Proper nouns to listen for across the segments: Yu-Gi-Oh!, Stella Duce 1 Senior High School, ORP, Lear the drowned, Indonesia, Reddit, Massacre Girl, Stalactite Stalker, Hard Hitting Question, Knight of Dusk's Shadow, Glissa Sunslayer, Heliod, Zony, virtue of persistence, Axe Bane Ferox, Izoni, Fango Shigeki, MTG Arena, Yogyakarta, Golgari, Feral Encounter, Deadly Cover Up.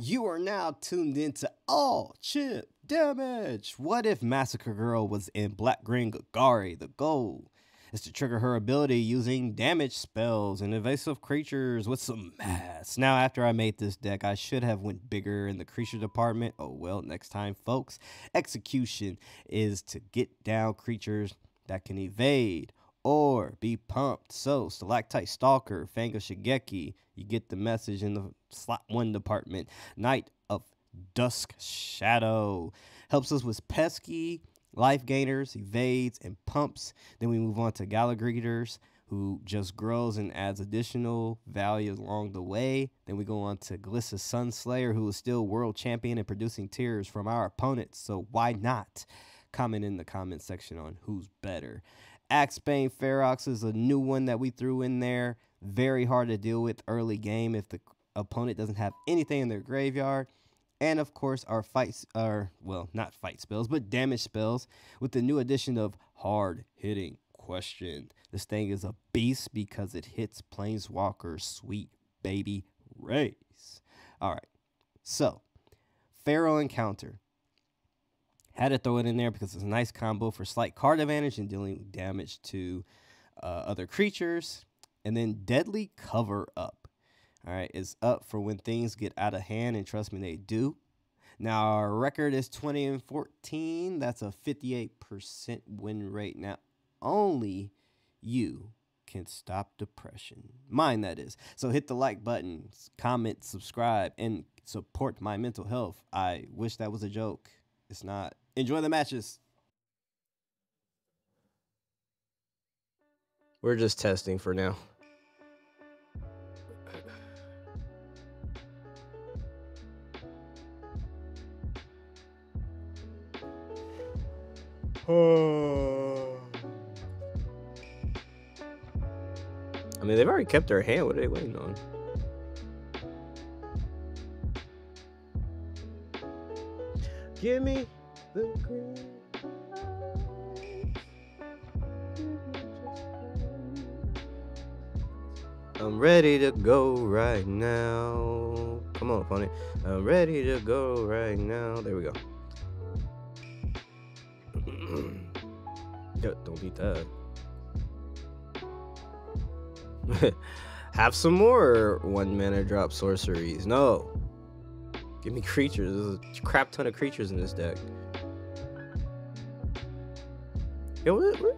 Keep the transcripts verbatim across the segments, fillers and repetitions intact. You are now tuned into all chip damage. What if Massacre Girl was in Black Green Golgari? The goal is to trigger her ability using damage spells and evasive creatures with some mass. Now, after I made this deck, I should have went bigger in the creature department. Oh well, next time, folks. Execution is to get down creatures that can evade or be pumped. So, Stalactite Stalker, Fango Shigeki, you get the message in the slot one department. Knight of Dusk's Shadow helps us with pesky life gainers, evades, and pumps. Then we move on to Golgari, who just grows and adds additional value along the way. Then we go on to Glissa Sunslayer, who is still world champion and producing tears from our opponents. So why not? Comment in the comment section on who's better. Axe Bane Ferox is a new one that we threw in there. Very hard to deal with early game if the opponent doesn't have anything in their graveyard. And of course, our fights are, well, not fight spells, but damage spells with the new addition of Hard Hitting Question. This thing is a beast because it hits Planeswalker, sweet baby race. All right. So, Feral Encounter. Had to throw it in there because it's a nice combo for slight card advantage and dealing damage to uh, other creatures. And then Deadly Cover Up. All right, it's up for when things get out of hand, and trust me, they do. Now, our record is twenty and fourteen. That's a fifty-eight percent win rate. Now, only you can stop depression. Mine, that is. So hit the like button, comment, subscribe, and support my mental health. I wish that was a joke. It's not. Enjoy the matches. We're just testing for now. Oh. I mean, they've already kept their hand. What are they waiting on? Give me the green. I'm ready to go right now. Come on, opponent. I'm ready to go right now. There we go. Don't eat that. Have some more one mana drop sorceries. No. Give me creatures. There's a crap ton of creatures in this deck. Yo, what, what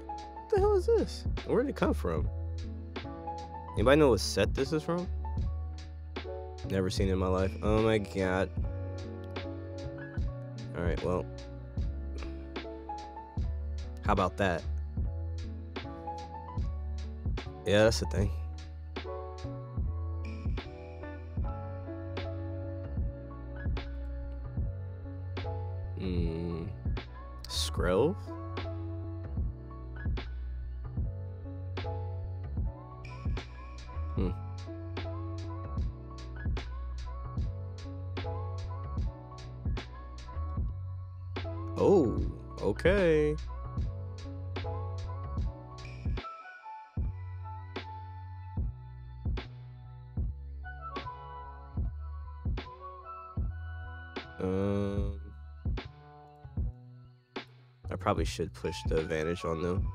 the hell is this? Where did it come from? Anybody know what set this is from? Never seen it in my life. Oh my god. Alright, well. How about that? Yeah, that's the thing. Hmm. Skrill? Hmm. Oh, okay. Um, I probably should push the advantage on them.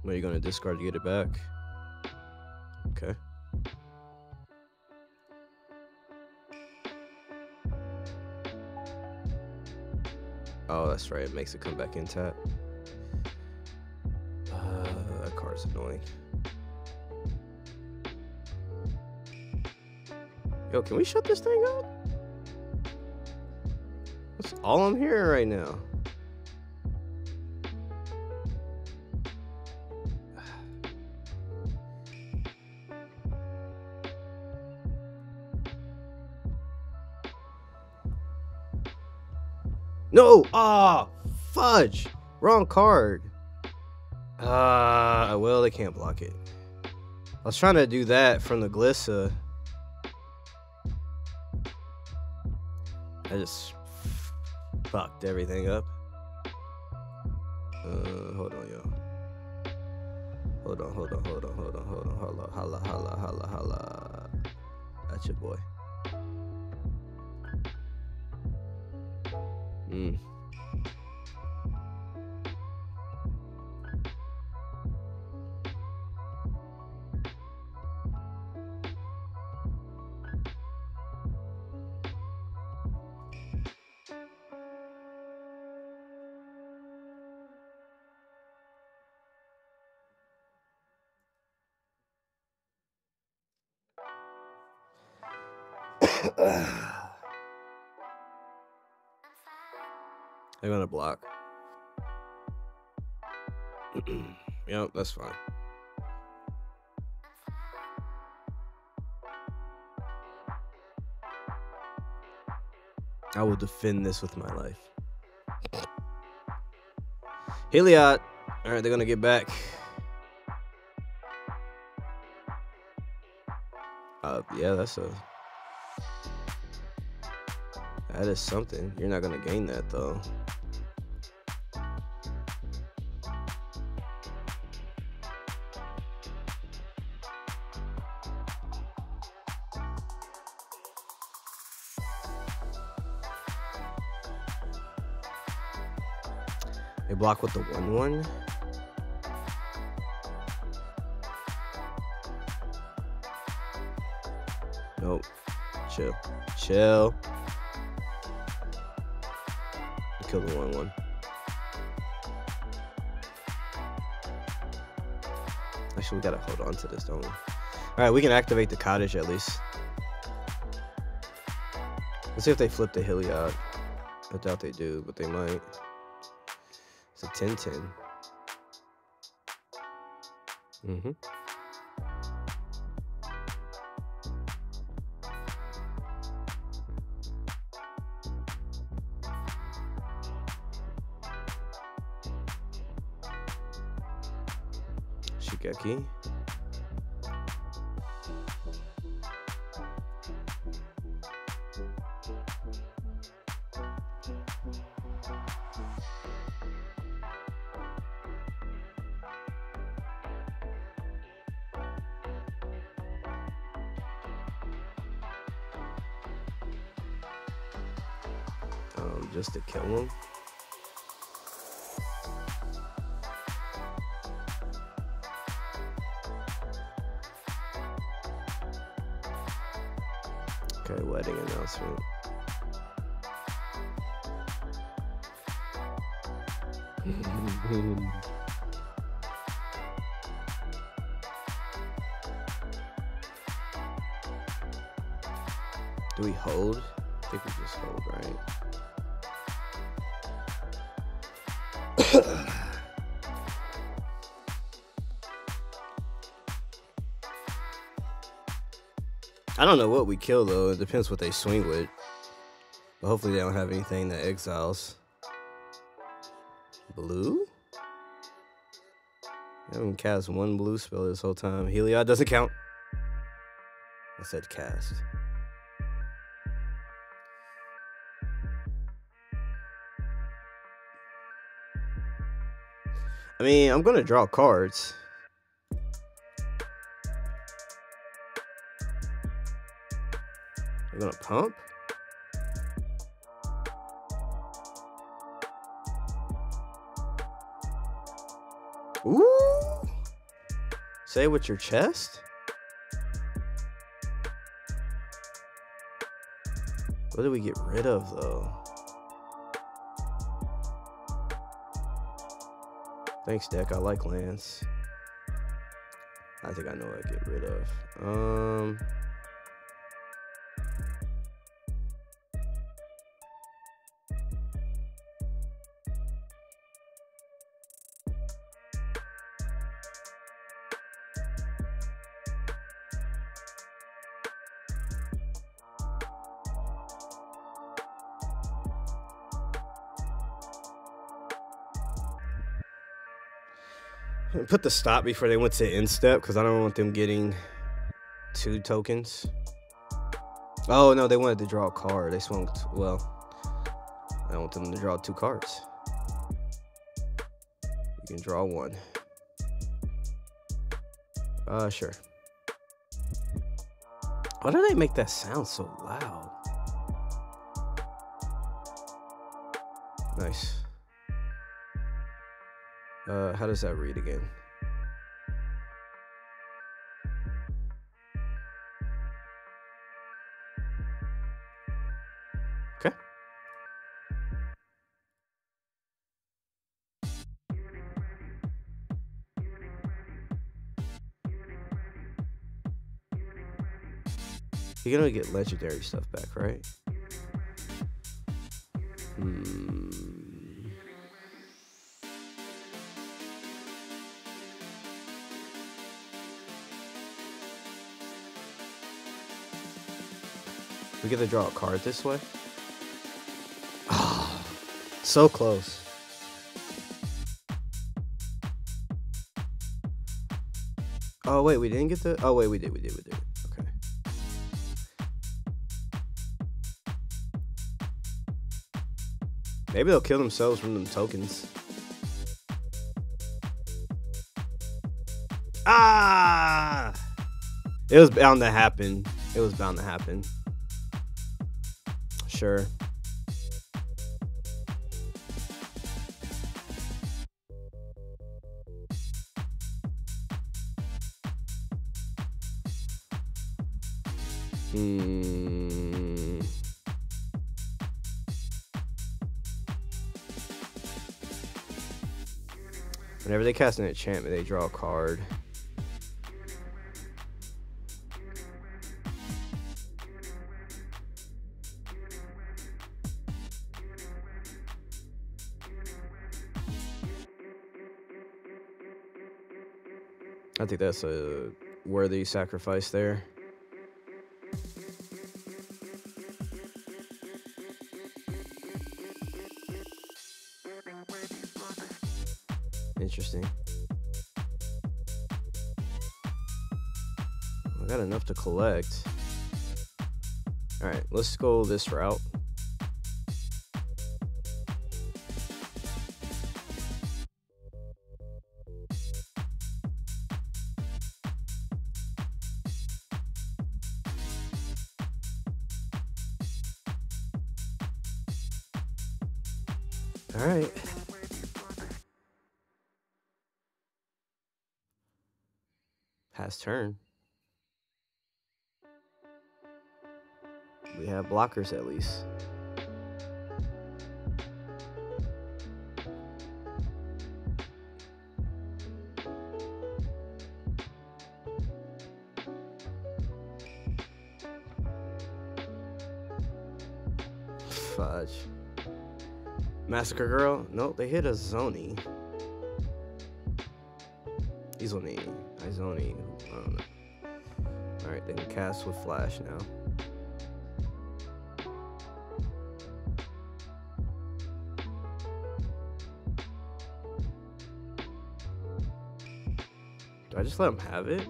What are you going to discard to get it back? Okay. Oh, that's right. It makes it come back in tap. Uh, that card's annoying. Yo, can we shut this thing up? That's all I'm hearing right now. No! Ah! Oh, fudge! Wrong card. Ah, uh, well, they can't block it. I was trying to do that from the Glissa. I just fucked everything up. Uh, hold on, y'all. Hold on, hold on, hold on, hold on, hold on, holla, holla, holla, holla, That's your boy. Mm. I'm gonna block. Yep, that's fine. I will defend this with my life. Heliod. All right, they're gonna get back. Uh, yeah, that's a. That is something. You're not gonna gain that though. They block with the one one. Nope. Chill. Chill. Kill the one one. Actually, we gotta hold on to this, don't we? All right, we can activate the cottage at least. Let's see if they flip the Heliod. I doubt they do, but they might. It's a ten ten. Mm-hmm. Shigeki. Um, just to kill him. Okay, wedding announcement. Do we hold? I think we just hold, right? I don't know what we kill though, it depends what they swing with. But hopefully they don't have anything that exiles. Blue? I haven't cast one blue spell this whole time. Heliod doesn't count. I said cast. I mean, I'm gonna draw cards. We're gonna pump. Ooh! Say with your chest? What do we get rid of though? Thanks, deck. I like lands. I think I know what I get rid of. Um. Put the stop before they went to end step because I don't want them getting two tokens. Oh no, they wanted to draw a card. They swung. Well, I don't want them to draw two cards. You can draw one. Uh, sure. Why do they make that sound so loud? Nice. Uh, how does that read again? Okay. You're gonna get legendary stuff back, right? Hmm. We get to draw a card this way. Oh, so close. Oh wait, we didn't get the. Oh wait, we did, we did, we did. Okay. Maybe they'll kill themselves from them tokens. Ah! It was bound to happen. It was bound to happen. Sure. Hmm. Whenever they cast an enchantment, they draw a card. I think that's a worthy sacrifice there. Interesting. I got enough to collect. All right, let's go this route. All right. Pass turn. We have blockers at least. Fudge. Massacre Girl? Nope, they hit a Zony. Izoni. Izoni. I don't know. Alright, they can cast with Flash now. Do I just let them have it?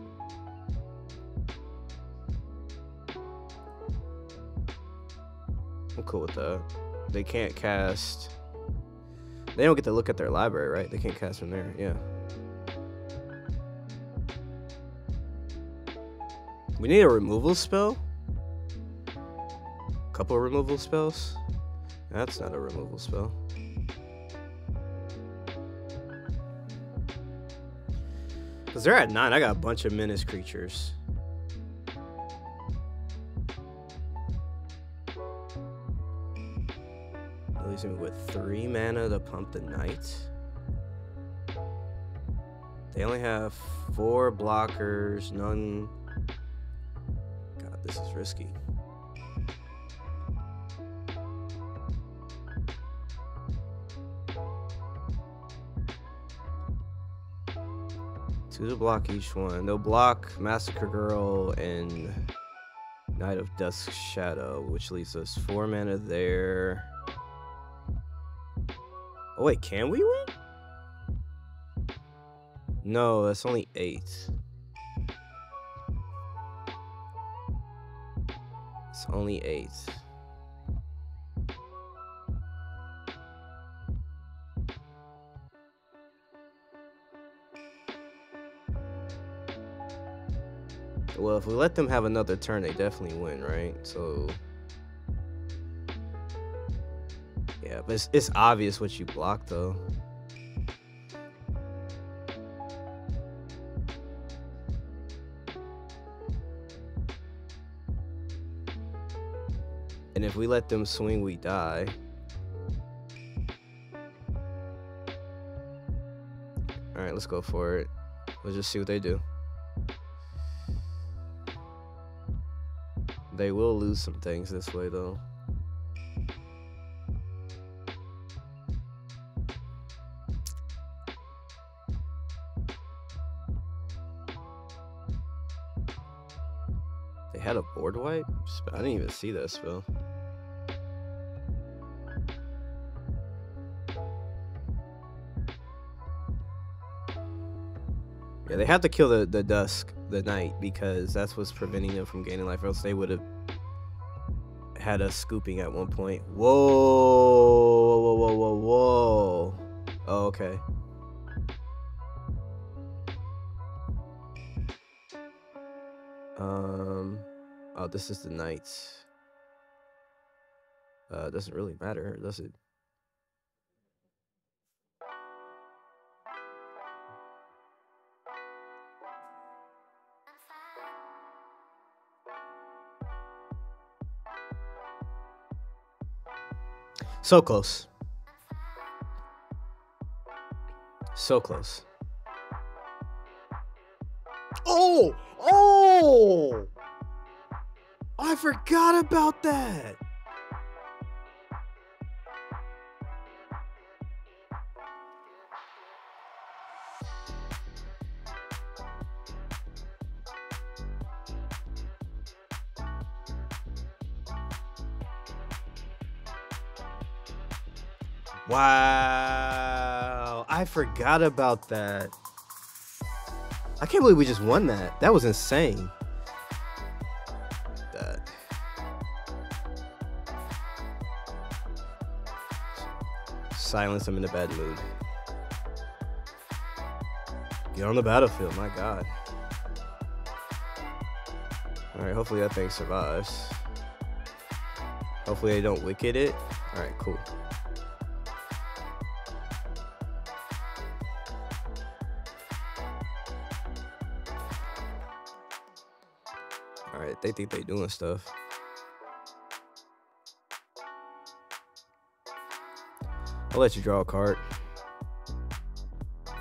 I'm cool with that. They can't cast. They don't get to look at their library, right? They can't cast from there, yeah. We need a removal spell. A couple of removal spells. That's not a removal spell. Because they're at nine. I got a bunch of menace creatures. With three mana to pump the knight. They only have four blockers, none. God, this is risky. Two to block each one. They'll block Massacre Girl and Knight of Dusk's Shadow, which leaves us four mana there. Oh wait, can we win? No, that's only eight. It's only eight. Well, if we let them have another turn, they definitely win, right? So yeah, but it's, it's obvious what you block, though. And if we let them swing, we die. All right, let's go for it. Let's just see what they do. They will lose some things this way, though. They had a board wipe? I didn't even see that spell. Yeah, they have to kill the, the Dusk, the Knight, because that's what's preventing them from gaining life, or else they would have had us scooping at one point. Whoa, whoa, whoa, whoa, whoa. Oh, okay. Um, oh, this is the Knights. Uh, doesn't really matter, does it? So close. So close. Oh! Oh! I forgot about that! Wow, I forgot about that. I can't believe we just won that. That was insane. That. Silence, I'm in a bad mood. Get on the battlefield, my God. All right, hopefully that thing survives. Hopefully they don't wicked it. All right, cool. They think they doing stuff. I'll let you draw a card. All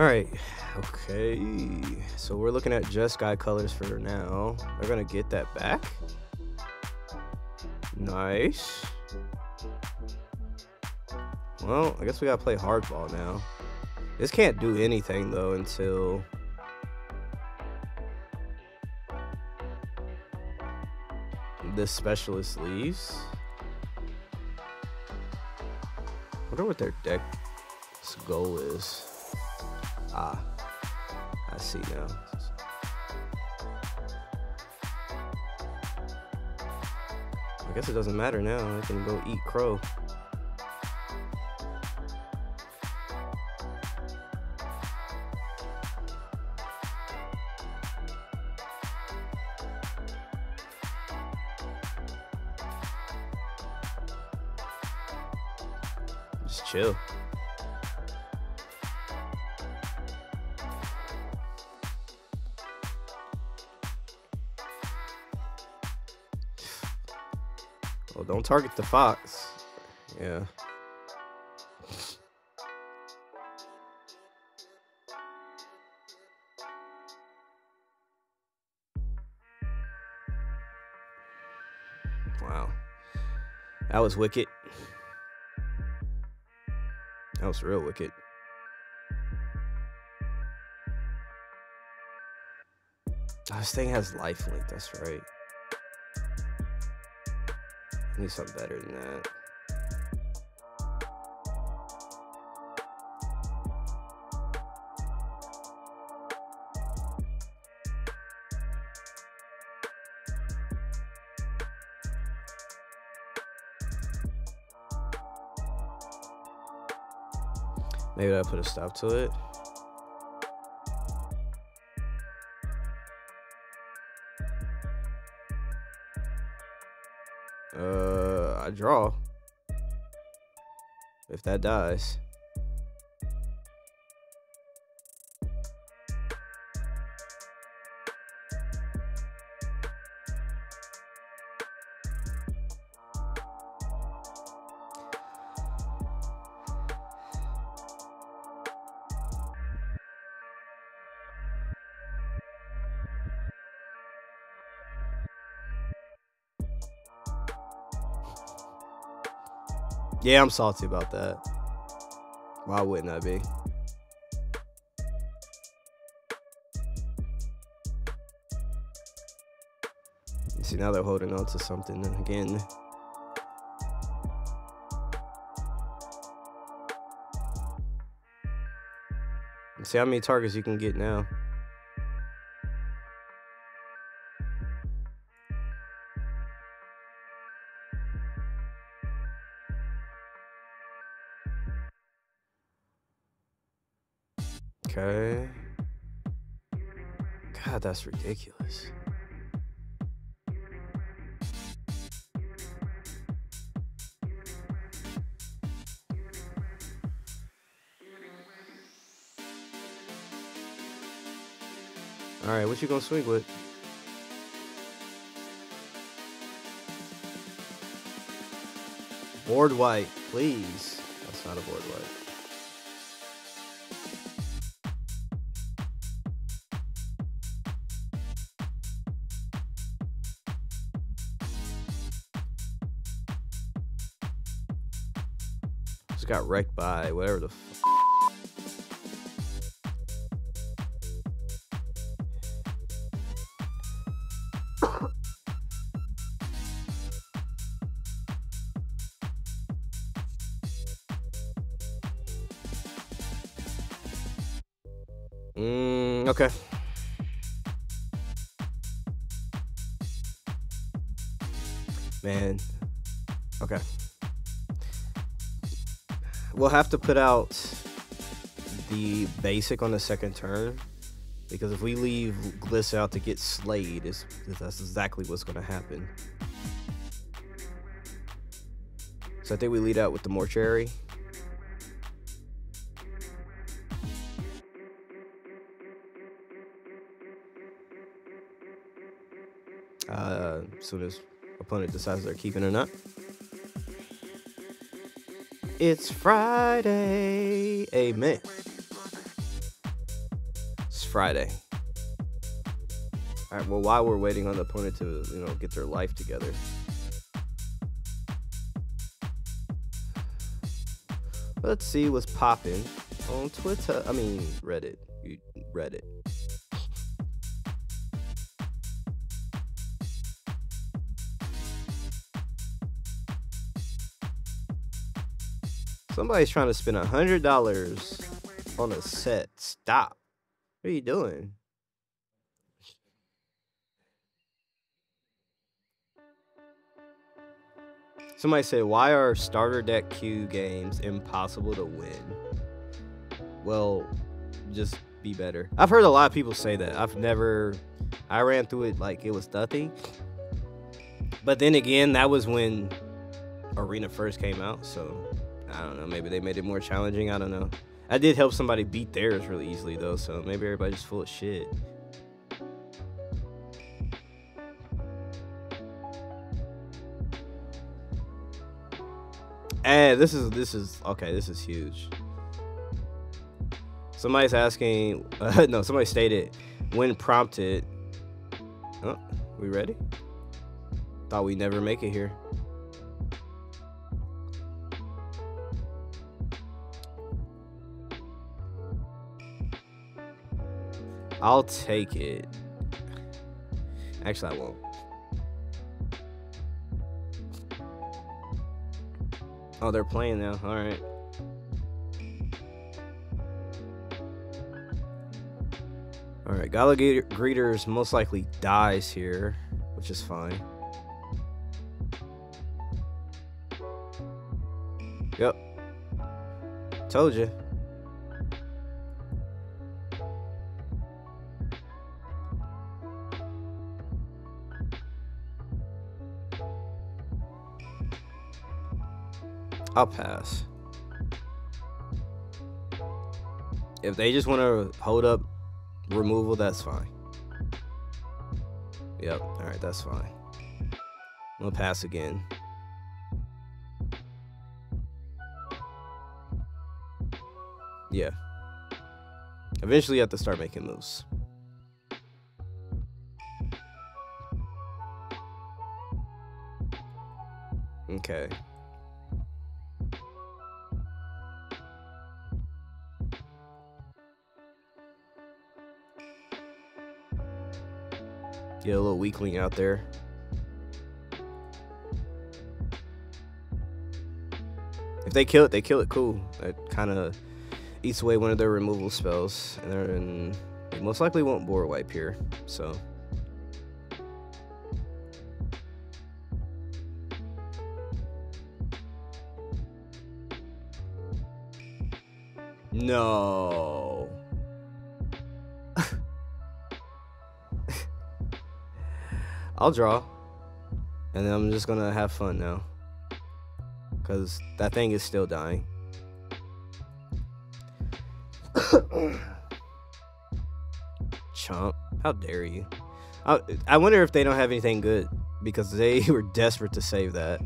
right, okay. So we're looking at just guy colors for now. They're gonna get that back. Nice. Well, I guess we gotta play hardball now. This can't do anything though until this specialist leaves. I wonder what their deck's goal is. Ah, I see now. I guess it doesn't matter now. I can go eat crow. Chill. Well, don't target the fox. Yeah. Wow. That was wicked. That was real wicked. Oh, this thing has lifelink, that's right. I need something better than that. Maybe that'll put a stop to it. Uh, I draw. If that dies. Yeah, I'm salty about that. Why wouldn't I be? You see, now they're holding on to something again. See how many targets you can get now. Okay. God, that's ridiculous. All right, what you gonna swing with? Board white, please. That's not a board white. Got wrecked by whatever the f. mm, okay. Man. Okay. We'll have to put out the basic on the second turn, because if we leave Glissa out to get slayed, is that's exactly what's going to happen. So I think we lead out with the mortuary. Uh, as soon as opponent decides they're keeping or not. It's Friday. Amen. It's Friday. All right, well, while we're waiting on the opponent to, you know, get their life together. Let's see what's popping on Twitter. I mean, Reddit. You read it. Somebody's trying to spend one hundred dollars on a set. Stop. What are you doing? Somebody said, why are starter deck queue games impossible to win? Well, just be better. I've heard a lot of people say that. I've never... I ran through it like it was nothing. But then again, that was when Arena first came out, so... I don't know, maybe they made it more challenging, I don't know. I did help somebody beat theirs really easily though, so maybe everybody's just full of shit. Hey, this is, this is, okay, this is huge. Somebody's asking, uh, no, somebody stated, when prompted, oh, we ready? Thought we'd never make it here. I'll take it. Actually, I won't. Oh, they're playing now. All right. All right. Golgari Greeters most likely dies here, which is fine. Yep. Told you. I'll pass. If they just want to hold up removal, that's fine. Yep, alright, that's fine. I'm gonna pass again. Yeah. Eventually you have to start making moves. Okay. Get a little weakling out there. If they kill it, they kill it. Cool. That kind of eats away one of their removal spells, and they're in, they most likely won't board wipe here. So. No. I'll draw. And then I'm just gonna have fun now. Because that thing is still dying. Chomp. How dare you. I, I wonder if they don't have anything good. Because they were desperate to save that.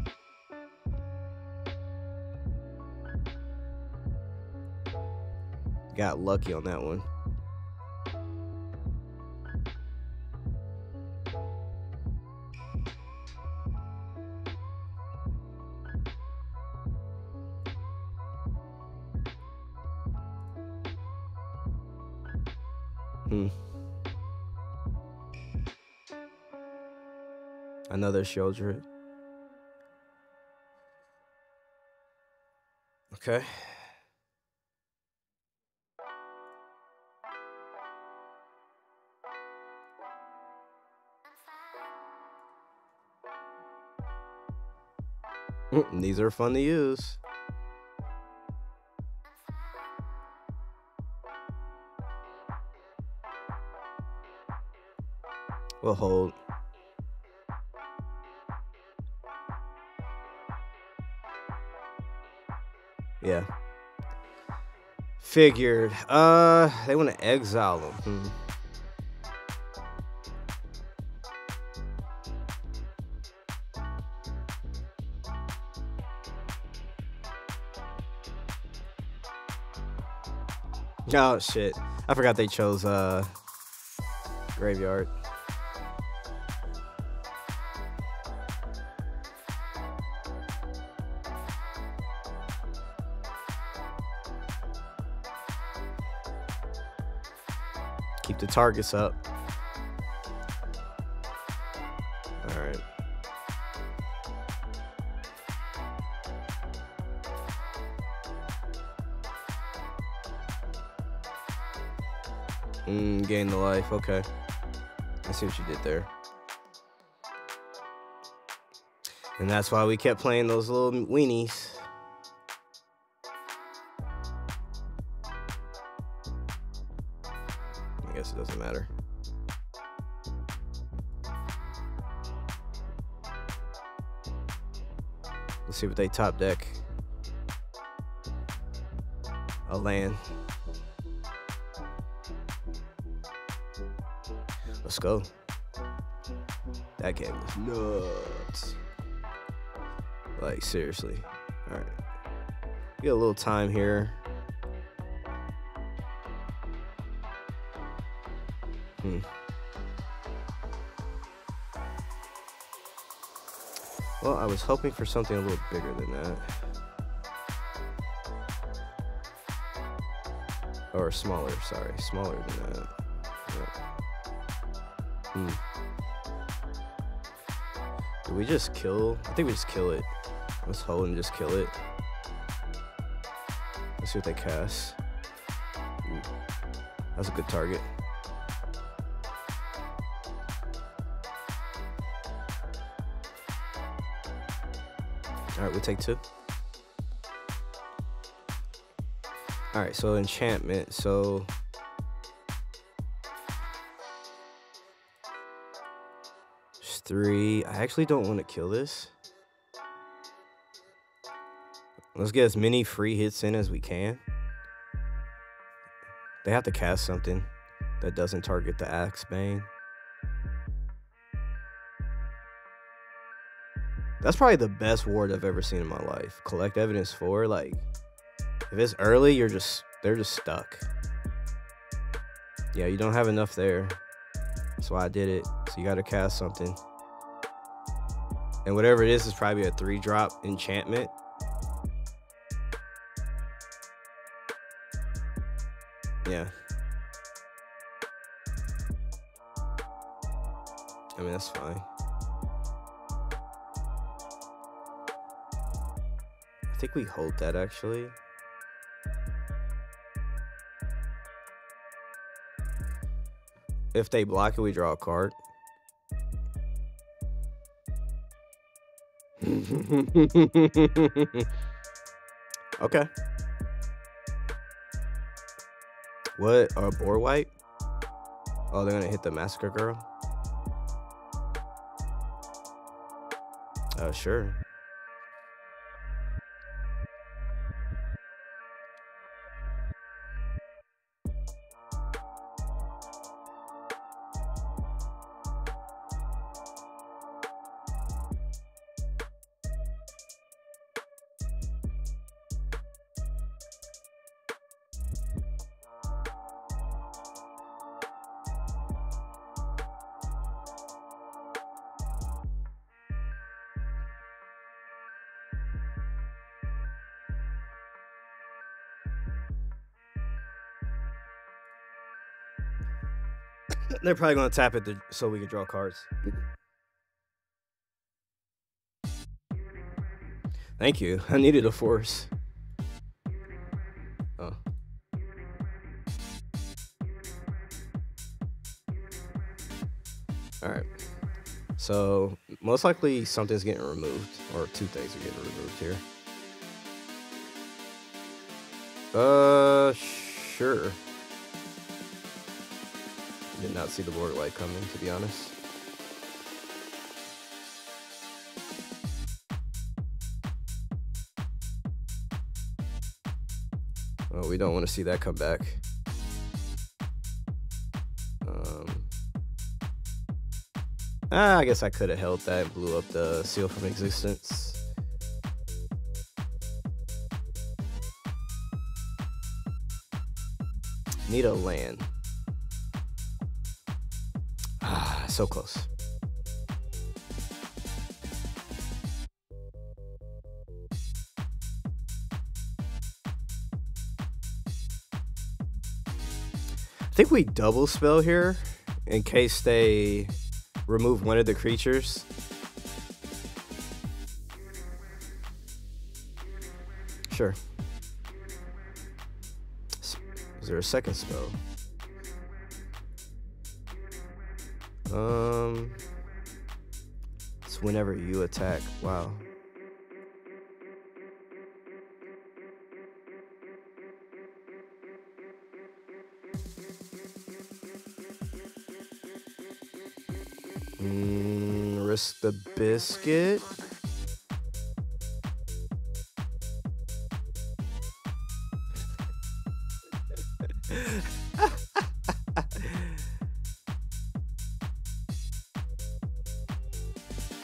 Got lucky on that one. Hmm. Another shoulder. Okay. Mm, these are fun to use. We'll hold. Yeah. Figured. Uh, they want to exile them. Hmm. Oh shit, I forgot they chose uh graveyard. Keep the targets up. All right. Mm, gain the life. Okay. I see what you did there. And that's why we kept playing those little weenies. I guess it doesn't matter. Let's see what they top deck. A land. Let's go. That game was nuts. Like, seriously. All right. We got a little time here. Hmm. Well, I was hoping for something a little bigger than that. Or smaller, sorry. Smaller than that. Yeah. Hmm. Did we just kill? I think we just kill it. Let's hold and just kill it. Let's see what they cast. Ooh. That's a good target. Alright, we'll take two. Alright, so enchantment. So... three. I actually don't want to kill this. Let's get as many free hits in as we can. They have to cast something that doesn't target the Axe Bane. That's probably the best ward I've ever seen in my life. Collect evidence for, like, if it's early, you're just, they're just stuck. Yeah, you don't have enough there. That's why I did it. So you gotta cast something. And whatever it is, is probably a three drop enchantment. Yeah. I mean, that's fine. I think we hold that, actually. If they block it, we draw a card. Okay. What? A boar wipe? Oh, they're gonna hit the Massacre Girl? Uh, sure. They're probably going to tap it to, so we can draw cards. Thank you. I needed a force. Oh. Alright. So, most likely something's getting removed. Or two things are getting removed here. Uh, sure. Did not see the board light coming, to be honest. Well, we don't want to see that come back. Um, ah, I guess I could have held that and blew up the seal from existence. Need a land. So close. I think we double spell here in case they remove one of the creatures. Sure. Is there a second spell? Um, it's whenever you attack. Wow. Mm, risk the biscuit.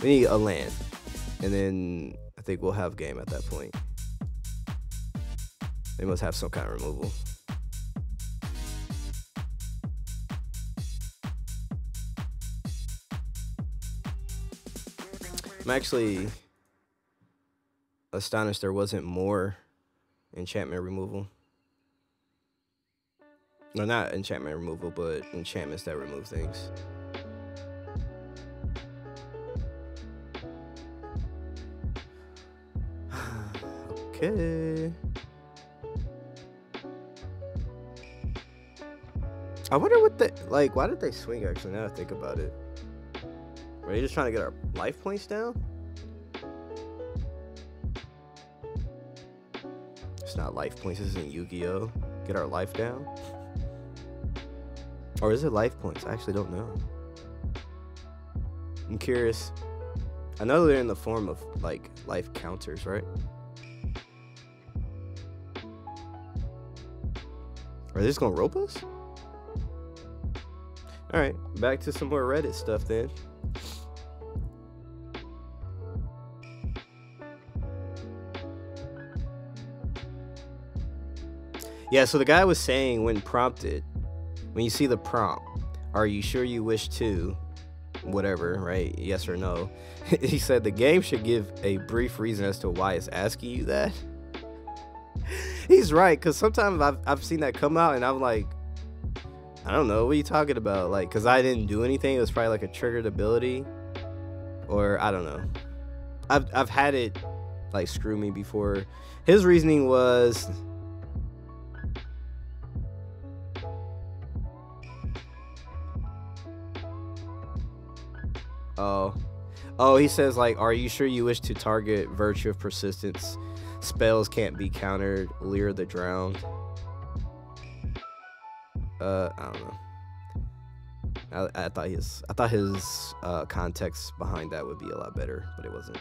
We need a land, and then I think we'll have game at that point. They must have some kind of removal. I'm actually astonished there wasn't more enchantment removal. No, not enchantment removal, but enchantments that remove things. Okay. I wonder what they, like, why did they swing, actually, now that I think about it? Were they just trying to get our life points down? It's not life points, this isn't Yu-Gi-Oh! Get our life down? Or is it life points? I actually don't know. I'm curious. I know they're in the form of, like, life counters, right? Are they just gonna rope us? Alright, back to some more Reddit stuff then. Yeah, so the guy was saying when prompted, when you see the prompt, are you sure you wish to, whatever, right? Yes or no. He said the game should give a brief reason as to why it's asking you that. He's right, because sometimes I've, I've seen that come out and I'm like, I don't know, what are you talking about? Like, because I didn't do anything. It was probably like a triggered ability or I don't know. I've, I've had it like screw me before. His reasoning was... Oh, oh, he says, like, are you sure you wish to target virtue of persistence? Spells can't be countered. Lear the drowned. Uh, I don't know. I, I thought his, I thought his uh, context behind that would be a lot better, but it wasn't.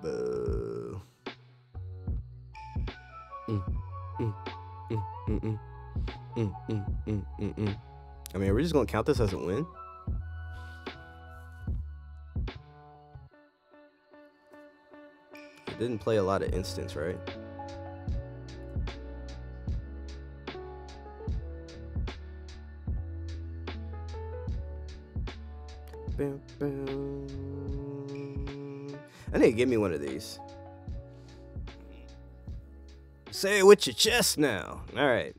Boo. Mm, mm, mm, mm, mm, mm, mm, mm, mm, mm. I mean, are we just gonna count this as a win? Didn't play a lot of instants, right? Bam, bam. I need to give me one of these. Say it with your chest now. All right.